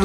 my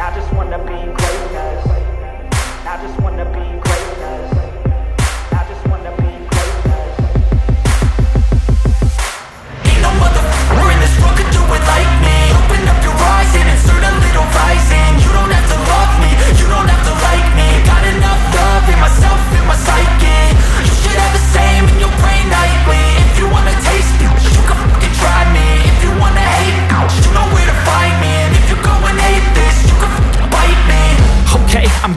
I just wanna be greatness, I just wanna be greatness. I'm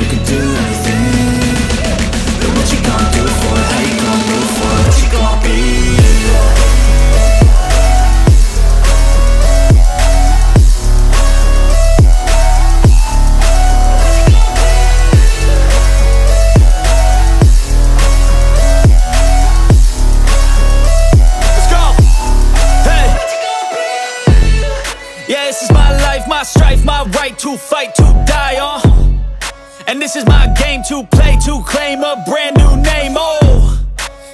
you can do anything? But what you gonna do for it? How you gonna move for it? What you gonna be? Let's go! Hey! Yeah, this is my life, my strife, my right to fight, to die, and this is my game to play, to claim a brand new name,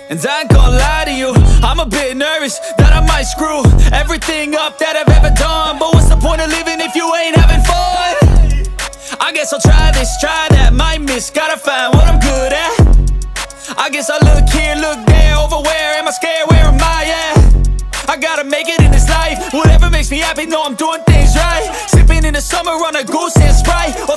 and I ain't gonna lie to you, I'm a bit nervous that I might screw everything up that I've ever done. But what's the point of living if you ain't having fun? I guess I'll try this, try that, might miss, gotta find what I'm good at. I guess I look here, look there, over where am I scared, where am I at? I gotta make it in this life, whatever makes me happy, know I'm doing things right. Sipping in the summer on a goose and Sprite, or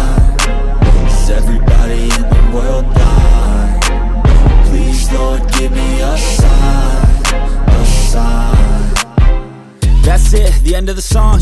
Is everybody in the world blind? Please, Lord, give me a sign, a sign. That's it, the end of the song.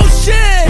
shit.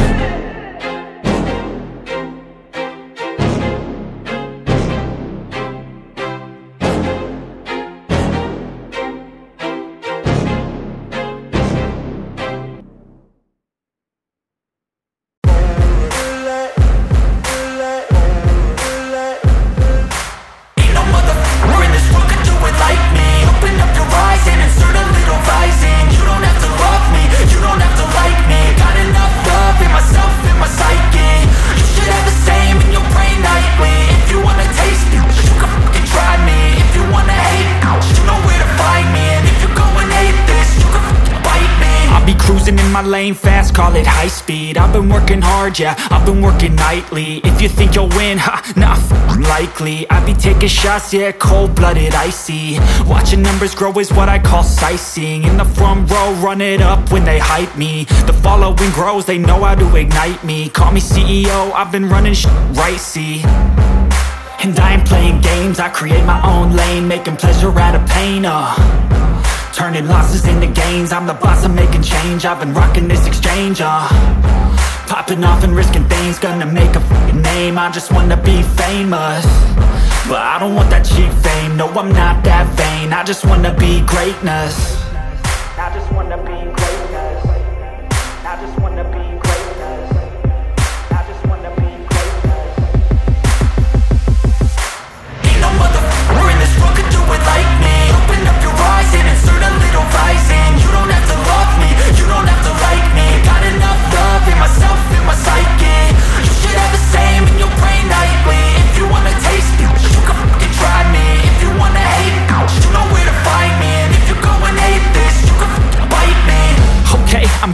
Lane fast, call it high speed. I've been working hard, yeah, I've been working nightly. If you think you'll win, ha, nah, likely. I be taking shots, yeah, cold-blooded, icy. Watching numbers grow is what I call sightseeing. In the front row, run it up when they hype me. The following grows, they know how to ignite me. Call me CEO, I've been running sh right, see. And I ain't playing games, I create my own lane. Making pleasure out of pain, turning losses into gains, I'm the boss, I'm making change. I've been rocking this exchange, popping off and risking things. Gonna make a f***ing name, I just wanna be famous. But I don't want that cheap fame, no I'm not that vain. I just wanna be greatness. I just wanna be greatness. I just wanna be greatness. I just wanna be greatness. Ain't no motherfucker in this world could do it like me. Open up your eyes and insert a little rising. You don't have to love me, you don't have to like me. Got enough love in myself, in my psyche. You should have the same in your brain nightly. If you wanna taste me, you can fucking try me. If you wanna hate me, you know where to find me. And if you go and hate this, you can fucking bite me. Okay, I'm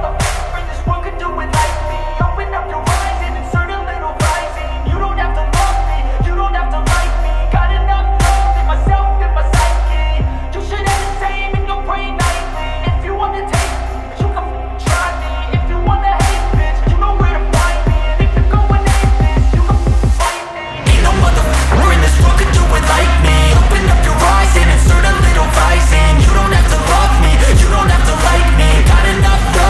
to like me, got enough love.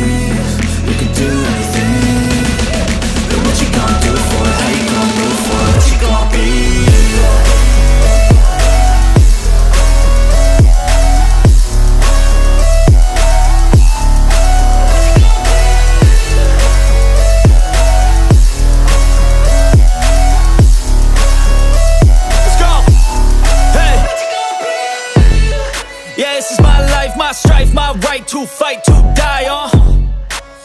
you can do anything? But what you gonna do for it? How you gonna move for it? What you gonna be? Let's go! Hey! What you gonna be? Yeah, this is my life, my strife, my right to fight, to die,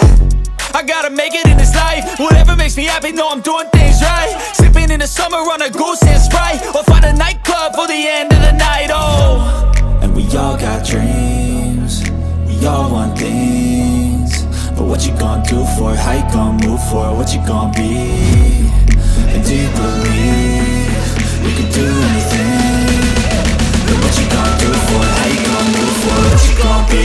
at? I gotta make it in this life, whatever makes me happy, know I'm doing things right. Sipping in the summer on a goose and Sprite, or find a nightclub for the end of the night, oh. And we all got dreams, we all want things, but what you gonna do for it? How you gonna move for it? What you gonna be? And do you believe you can do anything? But what you gonna do for it? How you gonna move for it? What you gonna be?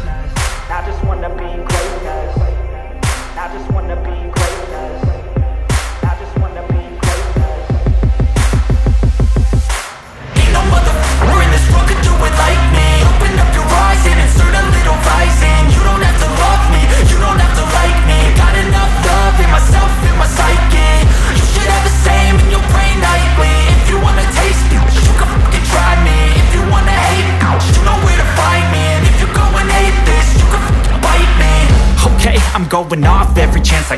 I just wanna be greatness. I just wanna be greatness. I just wanna be greatness. Ain't no motherfucker we're in this world could do it like me. Open up your eyes and insert a little rising. You don't have to love me, you don't have to like me. Got enough love in myself, in my psyche. You should have the same in your brain nightly. If you wanna taste me, you can fucking try me. If you wanna hate me, you know where to find me. And if you go and hate this, you can fucking bite me. Okay, I'm going off every chance I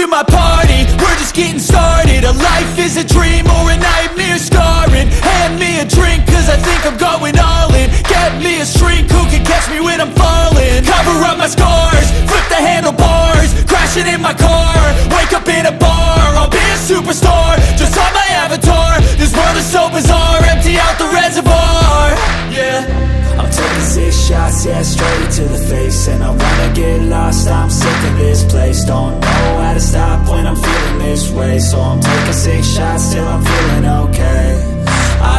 To my party, we're just getting started. A life is a dream or a nightmare scarring. Hand me a drink, cause I think I'm going all in. Get me a shrink who can catch me when I'm falling. Cover up my scars, flip the handlebars, crashing in my car, wake up in a bar. I'll be a superstar, just on my avatar. This world is so bizarre, empty out the reservoir. Yeah, I'm taking 6 shots, yeah, straight to the face. And I wanna get lost, I'm sick of this place. Don't know how to stop when I'm feeling this way. So I'm taking 6 shots till I'm feeling okay. I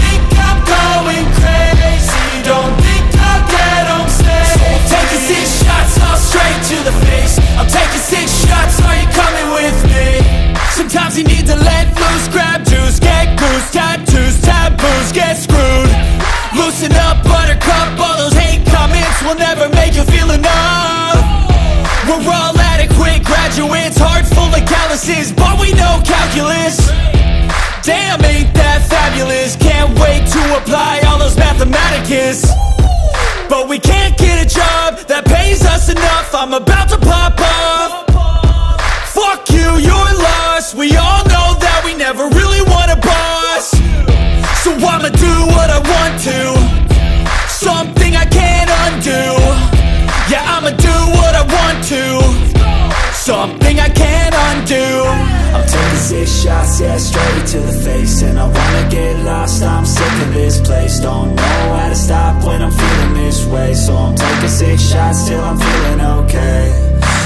think I'm going crazy, don't think I'll get home safe. So I'm taking 6 shots, all straight to the face. I'm taking 6 shots, are you coming with me? Sometimes you need to let loose, grab juice, get goose. Tattoos, taboos, get screwed. Loosen up, buttercup, all those hate comments will never make you feel enough. We're all adequate graduates, heart full of calluses, but we know calculus. Damn, ain't that fabulous. Can't wait to apply all those mathematicus. But we can't get a job that pays us enough. I'm about to pop off. Fuck you, you're lost. We all know that we never really want a boss. So I'ma do what I want to, something I can't undo. Yeah, I'ma do what I want to, something I can't undo. I'm taking 6 shots, yeah, straight to the face. And I wanna get lost, I'm sick of this place. Don't know how to stop when I'm feeling this way. So I'm taking 6 shots till I'm feeling okay.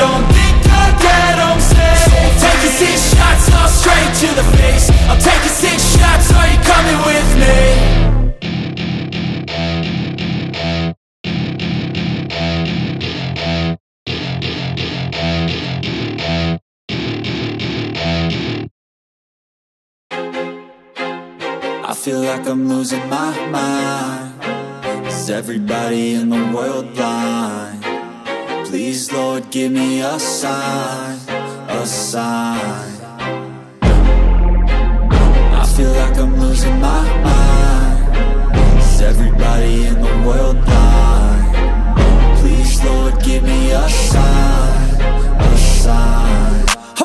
don't think I'll get home safe. So I'm taking 6 shots, all straight to the face. I'm taking 6 shots, are you coming with me? I feel like I'm losing my mind. Is everybody in the world blind? Please, Lord, give me a sign, a sign. I feel like I'm losing my mind. Is everybody in the world blind? Please, Lord, give me a sign, a sign. I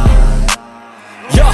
Yeah.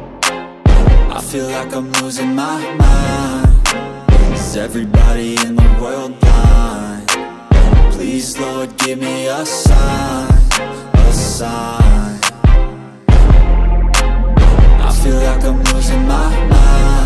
I feel like I'm losing my mind. Is everybody in the world blind? Please, Lord, give me a sign, a sign. I feel like I'm losing my mind.